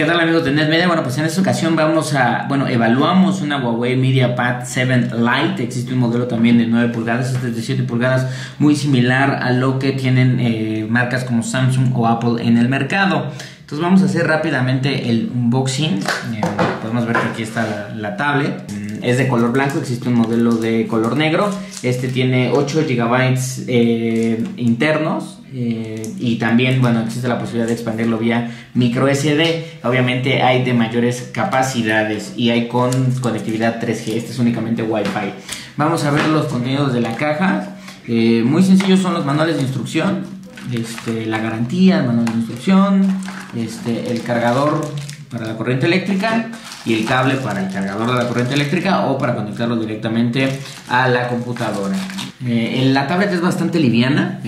¿Qué tal, amigos de NetMedia? Bueno, pues en esta ocasión vamos a, evaluamos una Huawei MediaPad 7 Lite. Existe un modelo también de 9 pulgadas, este es de 7 pulgadas, muy similar a lo que tienen marcas como Samsung o Apple en el mercado. Entonces vamos a hacer rápidamente el unboxing. Podemos ver que aquí está la tablet. Es de color blanco, existe un modelo de color negro. Este tiene 8 GB internos. Y también, existe la posibilidad de expandirlo vía micro SD. Obviamente hay de mayores capacidades y hay con conectividad 3G. Este es únicamente Wi-Fi. Vamos a ver los contenidos de la caja. Muy sencillos son los manuales de instrucción, la garantía, el manual de instrucción, el cargador para la corriente eléctrica y el cable para el cargador de la corriente eléctrica o para conectarlo directamente a la computadora. La tablet es bastante liviana,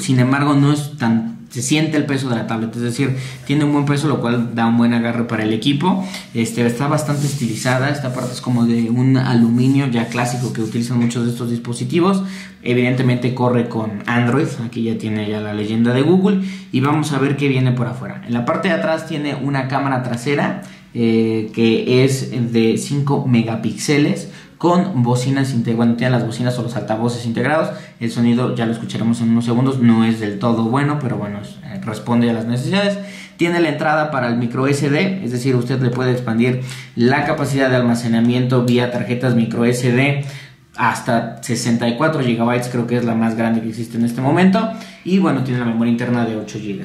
sin embargo no es tan, se siente el peso de la tablet, es decir, tiene un buen peso, lo cual da un buen agarre para el equipo. Está bastante estilizada, esta parte es como de un aluminio ya clásico que utilizan muchos de estos dispositivos. Evidentemente corre con Android, aquí ya tiene la leyenda de Google, y vamos a ver qué viene por afuera. En la parte de atrás tiene una cámara trasera que es de 5 megapíxeles con bocinas, tiene las bocinas o los altavoces integrados. El sonido ya lo escucharemos en unos segundos, no es del todo bueno, pero bueno, responde a las necesidades. Tiene la entrada para el micro SD, es decir, usted le puede expandir la capacidad de almacenamiento vía tarjetas micro SD hasta 64 GB, creo que es la más grande que existe en este momento. Y bueno, tiene la memoria interna de 8 GB.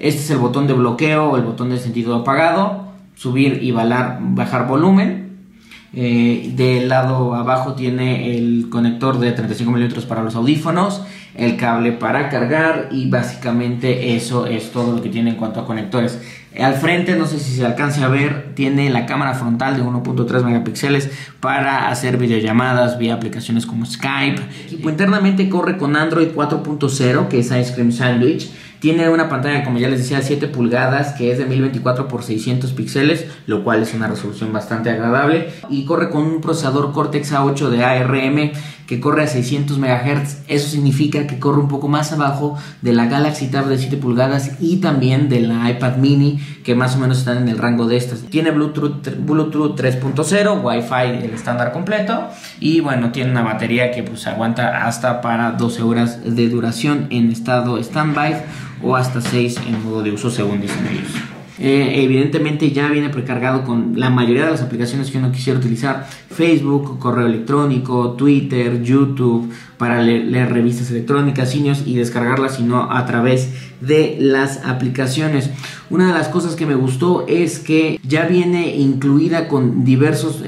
Este es el botón de bloqueo o el botón de sentido apagado, subir y bajar volumen. Del lado abajo tiene el conector de 35 mililitros para los audífonos, el cable para cargar, y básicamente eso es todo lo que tiene en cuanto a conectores. Al frente, no sé si se alcance a ver, tiene la cámara frontal de 1.3 megapíxeles para hacer videollamadas vía aplicaciones como Skype. Internamente corre con Android 4.0, que es Ice Cream Sandwich. Tiene una pantalla, como ya les decía, de 7 pulgadas, que es de 1024×600 píxeles, lo cual es una resolución bastante agradable. Y corre con un procesador Cortex A8 de ARM que corre a 600 MHz. Eso significa que corre un poco más abajo de la Galaxy Tab de 7 pulgadas y también de la iPad mini, que más o menos están en el rango de estas. Tiene Bluetooth 3.0, Wi-Fi el estándar completo, y bueno, tiene una batería que pues aguanta hasta para 12 horas de duración en estado standby o hasta 6 en modo de uso, según dicen ellos. Evidentemente ya viene precargado con la mayoría de las aplicaciones que uno quisiera utilizar: Facebook, correo electrónico, Twitter, YouTube, para leer revistas electrónicas, sitios y descargarlas, sino a través de las aplicaciones. Una de las cosas que me gustó es que ya viene incluida con diversos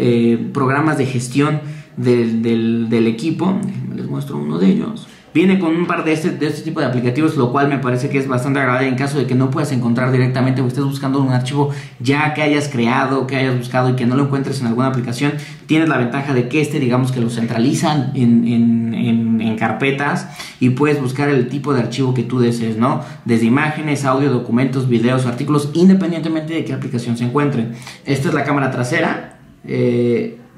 programas de gestión del equipo. Déjenme les muestro uno de ellos. Viene con un par de este tipo de aplicativos, lo cual me parece que es bastante agradable en caso de que no puedas encontrar directamente o estés buscando un archivo ya que hayas creado, que hayas buscado y que no lo encuentres en alguna aplicación. Tienes la ventaja de que digamos que lo centralizan en carpetas y puedes buscar el tipo de archivo que tú desees, ¿no? Desde imágenes, audio, documentos, videos, artículos, independientemente de qué aplicación se encuentre. Esta es la cámara trasera.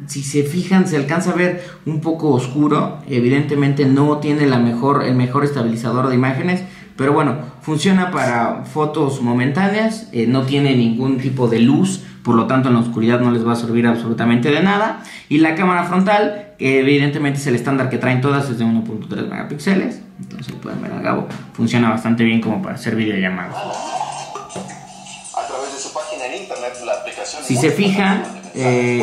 Si se fijan, se alcanza a ver un poco oscuro. Evidentemente no tiene el mejor estabilizador de imágenes, pero bueno, funciona para fotos momentáneas. No tiene ningún tipo de luz, por lo tanto en la oscuridad no les va a servir absolutamente de nada. Y la cámara frontal, que evidentemente es el estándar que traen todas, es de 1.3 megapíxeles. Entonces pueden ver al cabo, funciona bastante bien como para hacer videollamadas. A través de su página en internet, la aplicación... Si se fijan,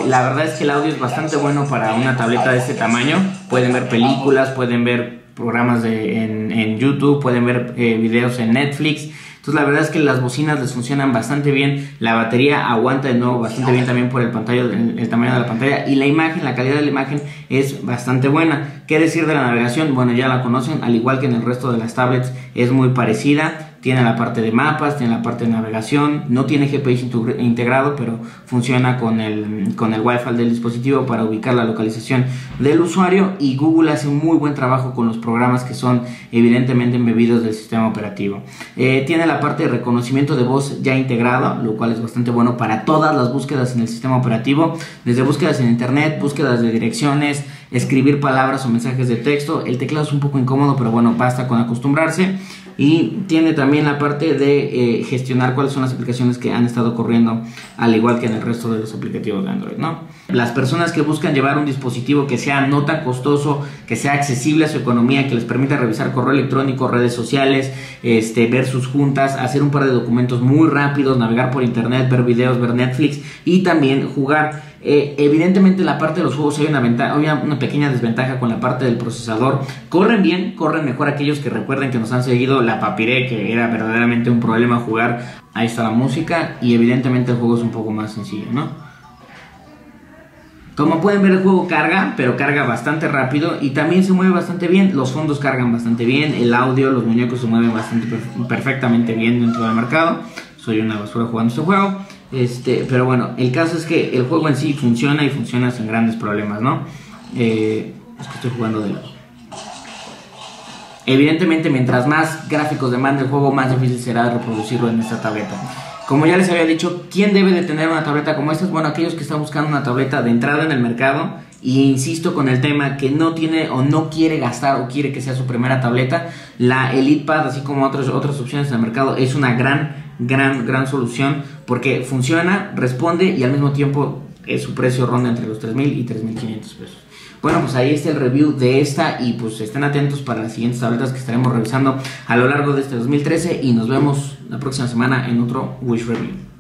la verdad es que el audio es bastante bueno para una tableta de este tamaño. Pueden ver películas, pueden ver programas en YouTube, pueden ver videos en Netflix. Entonces la verdad es que las bocinas les funcionan bastante bien. La batería aguanta de nuevo bastante bien también por el tamaño de la pantalla. Y la imagen, la calidad de la imagen es bastante buena. ¿Qué decir de la navegación? Bueno, ya la conocen, al igual que en el resto de las tablets es muy parecida. Tiene la parte de mapas, tiene la parte de navegación, no tiene GPS integrado, pero funciona con el Wi-Fi del dispositivo para ubicar la localización del usuario, y Google hace un muy buen trabajo con los programas que son evidentemente embebidos del sistema operativo. Tiene la parte de reconocimiento de voz ya integrado, lo cual es bastante bueno para todas las búsquedas en el sistema operativo, desde búsquedas en internet, búsquedas de direcciones, escribir palabras o mensajes de texto. El teclado es un poco incómodo, pero bueno, basta con acostumbrarse. y tiene también la parte de gestionar cuáles son las aplicaciones que han estado corriendo, al igual que en el resto de los aplicativos de Android, ¿no? Las personas que buscan llevar un dispositivo que sea no tan costoso, que sea accesible a su economía, que les permita revisar correo electrónico, redes sociales, ver sus juntas, hacer un par de documentos muy rápidos, navegar por internet, ver videos, ver Netflix y también jugar. Evidentemente en la parte de los juegos hay una pequeña desventaja con la parte del procesador. Corren bien, corren mejor aquellos que recuerden que nos han seguido la papiré, que era verdaderamente un problema jugar. Ahí está la música y evidentemente el juego es un poco más sencillo, ¿no? Como pueden ver, el juego carga, pero carga bastante rápido y también se mueve bastante bien. Los fondos cargan bastante bien, el audio, los muñecos se mueven bastante perfectamente bien dentro del mercado. Soy una basura jugando este juego. Pero bueno, el caso es que el juego en sí funciona y funciona sin grandes problemas, ¿no? Es que estoy jugando de lado. Evidentemente, mientras más gráficos demande el juego, más difícil será reproducirlo en esta tableta. Como ya les había dicho, ¿quién debe de tener una tableta como esta? Bueno, aquellos que están buscando una tableta de entrada en el mercado. Y insisto con el tema que no tiene o no quiere gastar o quiere que sea su primera tableta. La Elite Pad, así como otras opciones en el mercado, es una gran solución porque funciona, responde y al mismo tiempo su precio ronda entre los 3,000 y 3,500 pesos. Bueno, pues ahí está el review de esta y pues estén atentos para las siguientes tabletas que estaremos revisando a lo largo de este 2013 y nos vemos la próxima semana en otro Wish Review.